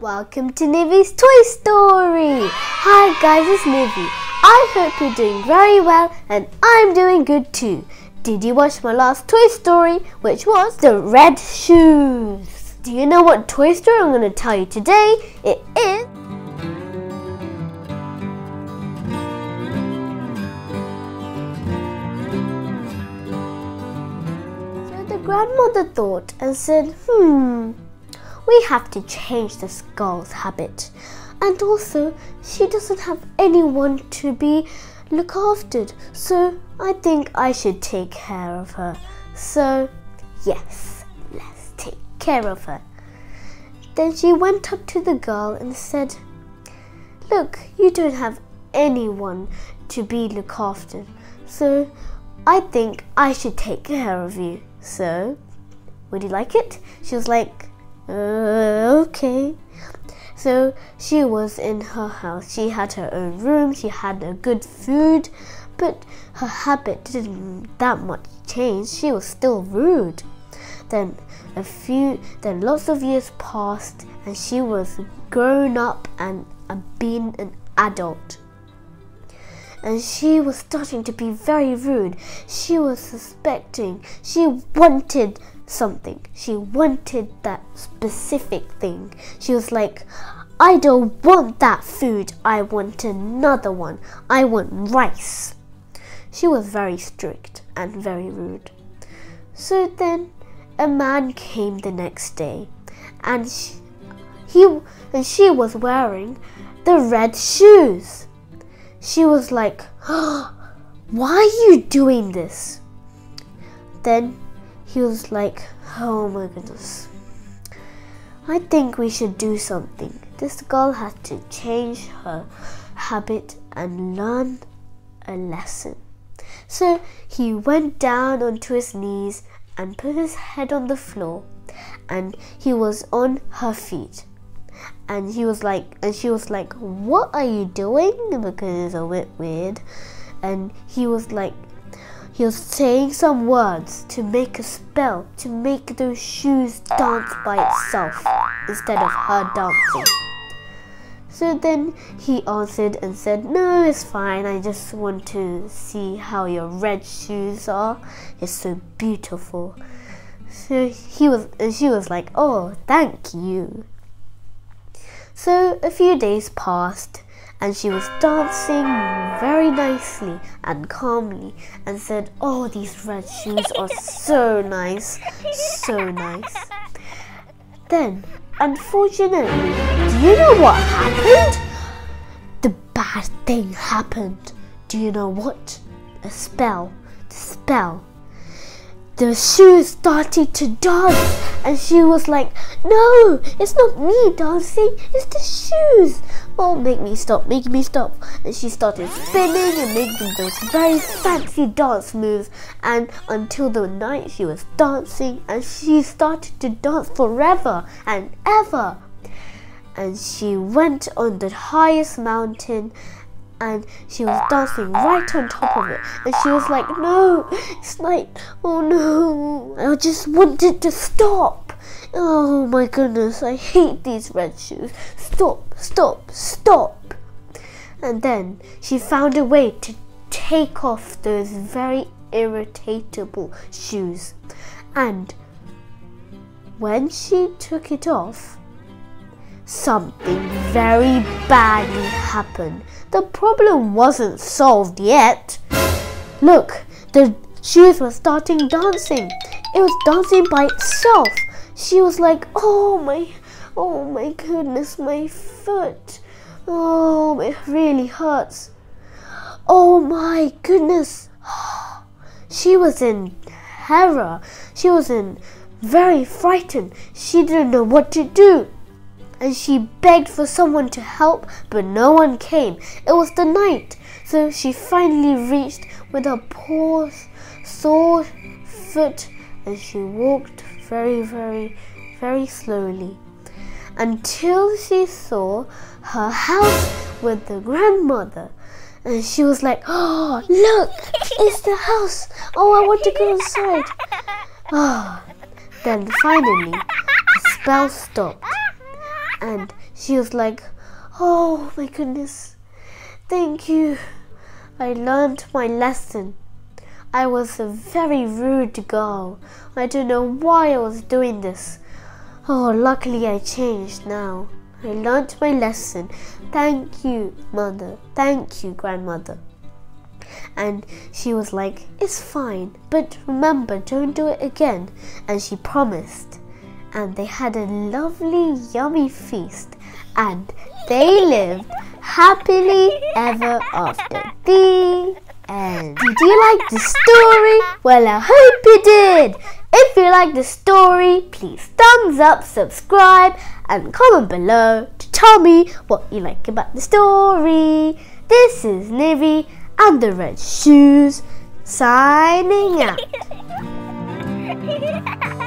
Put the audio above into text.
Welcome to Nivi's Toy Story! Hi guys, it's Nivi. I hope you're doing very well and I'm doing good too. Did you watch my last Toy Story, which was the red shoes? Do you know what Toy Story I'm going to tell you today? It is so the grandmother thought and said, we have to change this girl's habit, and also she doesn't have anyone to be look after, so I think I should take care of her. So yes, let's take care of her. Then she went up to the girl and said, look, you don't have anyone to be look after, so I think I should take care of you. So would you like it? She was like, okay. So she was in her house, she had her own room, she had a good food, but her habit didn't that much change. She was still rude. Then lots of years passed and she was grown up and being an adult, and she was starting to be very rude. She was suspecting, she wanted something. She wanted that specific thing. She was like, I don't want that food. I want another one. I want rice. She was very strict and very rude. So then a man came the next day, and she was wearing the red shoes. She was like, why are you doing this? Then he was like, oh my goodness, I think we should do something. This girl has to change her habit and learn a lesson. So he went down onto his knees and put his head on the floor, and he was on her feet. And she was like, what are you doing? Because it's a bit weird. And he was saying some words to make a spell, to make those shoes dance by itself instead of her dancing. So then he answered and said, no, it's fine. I just want to see how your red shoes are. It's so beautiful. So she was like, oh, thank you. So a few days passed and she was dancing very nicely and calmly and said, oh, these red shoes are so nice, so nice. Then, unfortunately, do you know what happened? The bad thing happened. Do you know what? A spell. The spell. The shoes started to dance, and she was like, no, it's not me dancing, it's the shoes. Oh, make me stop, make me stop. And she started spinning and making those very fancy dance moves, and until the night she was dancing, and she started to dance forever and ever. And she went on the highest mountain, and she was dancing right on top of it, and she was like, no, it's like, oh no, I just wanted to stop. Oh my goodness, I hate these red shoes. Stop, stop, stop. And then she found a way to take off those very irritatable shoes, and when she took it off, something very badly happened. The problem wasn't solved yet. Look, the shoes were starting dancing. It was dancing by itself. She was like, oh my goodness, my foot. Oh, it really hurts. Oh my goodness. She was in terror. She was very frightened. She didn't know what to do. And she begged for someone to help, but no one came. It was the night, so she finally reached with her poor sore foot, and she walked very, very, very slowly until she saw her house with the grandmother. And she was like, oh, look, it's the house. Oh, I want to go inside. Oh. Then finally, the spell stopped. and she was like, oh my goodness, thank you, I learned my lesson. I was a very rude girl. I don't know why I was doing this. Oh, luckily I changed now. I learned my lesson. Thank you, mother. Thank you, grandmother. And she was like, it's fine, but remember, don't do it again. And she promised. And they had a lovely, yummy feast. And they lived happily ever after. The end. Did you like the story? Well, I hope you did. If you like the story, please thumbs up, subscribe, and comment below to tell me what you like about the story. This is Nivi and the Red Shoes signing out.